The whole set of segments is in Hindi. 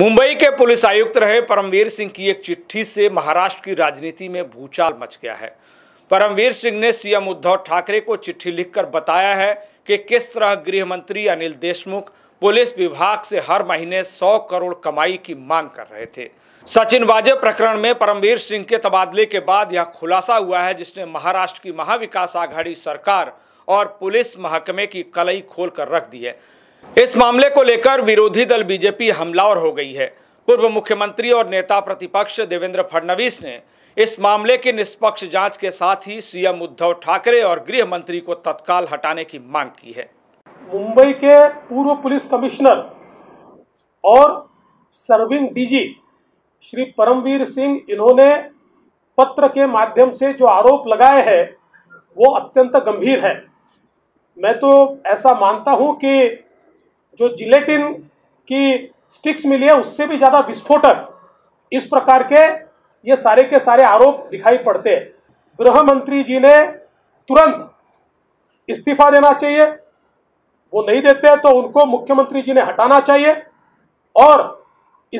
मुंबई के पुलिस आयुक्त रहे परमवीर सिंह की एक चिट्ठी से महाराष्ट्र की राजनीति में भूचाल मच गया है। परमवीर सिंह ने सीएम उद्धव ठाकरे को चिट्ठी लिखकर बताया है कि किस तरह गृह मंत्री अनिल देशमुख पुलिस विभाग से हर महीने 100 करोड़ कमाई की मांग कर रहे थे। सचिन बाजे प्रकरण में परमवीर सिंह के तबादले के बाद यह खुलासा हुआ है, जिसने महाराष्ट्र की महाविकास आघाड़ी सरकार और पुलिस महकमे की कलई खोल कर रख दी है। इस मामले को लेकर विरोधी दल बीजेपी हमलावर हो गई है। पूर्व मुख्यमंत्री और नेता प्रतिपक्ष देवेंद्र फडणवीस ने इस मामले की निष्पक्ष जांच के साथ ही सीएम उद्धव ठाकरे और गृह मंत्री को तत्काल हटाने की मांग की है। मुंबई के पूर्व पुलिस कमिश्नर और सर्विंग डीजी श्री परमवीर सिंह, इन्होंने पत्र के माध्यम से जो आरोप लगाए हैं वो अत्यंत गंभीर है। मैं तो ऐसा मानता हूं कि जो जिलेटिन की स्टिक्स मिली है उससे भी ज़्यादा विस्फोटक इस प्रकार के ये सारे के सारे आरोप दिखाई पड़ते हैं। गृह मंत्री जी ने तुरंत इस्तीफा देना चाहिए, वो नहीं देते तो उनको मुख्यमंत्री जी ने हटाना चाहिए और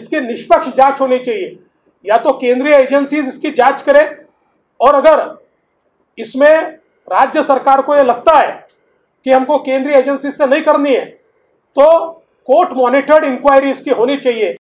इसकी निष्पक्ष जांच होनी चाहिए। या तो केंद्रीय एजेंसीज इसकी जांच करें और अगर इसमें राज्य सरकार को ये लगता है कि हमको केंद्रीय एजेंसीज से नहीं करनी है तो कोर्ट मॉनिटर्ड इंक्वायरी इसकी होनी चाहिए।